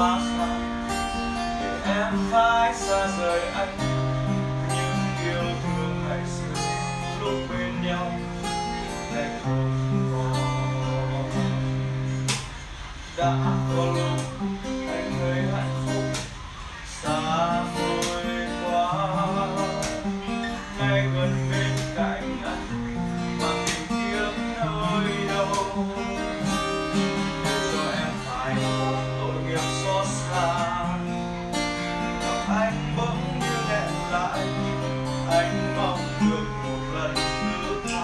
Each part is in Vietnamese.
quá xa để em phải xa rời anh, nhưng yêu thương ngày xưa lúc bên nhau nay không còn. Đã có lúc anh hơi hạnh phúc xa vời quá, nay gần bên cạnh anh mà tình yêu nơi đâu. Anh bỗng như hẹn lại, anh mong được một lần nữa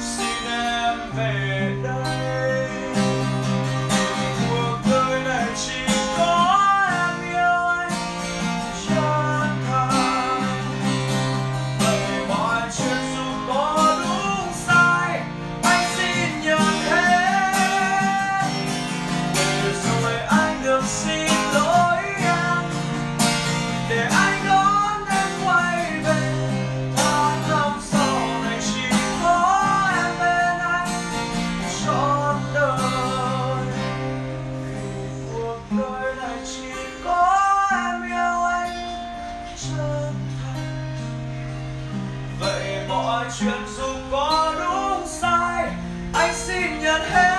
xin em về đây. Cuộc đời này chỉ có em yêu anh chân thành, bởi mọi chuyện dù có đúng sai anh xin nhận hết. Để rồi anh được xin lỗi em, để anh đón em quay về. Tháng năm sau này chỉ có em bên anh trọn đời, vì cuộc đời này chỉ có em yêu anh chân thành. Vậy mọi chuyện dù có đúng sai anh xin nhận hết.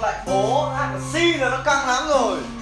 Lại bố hát là si là nó căng lắm rồi.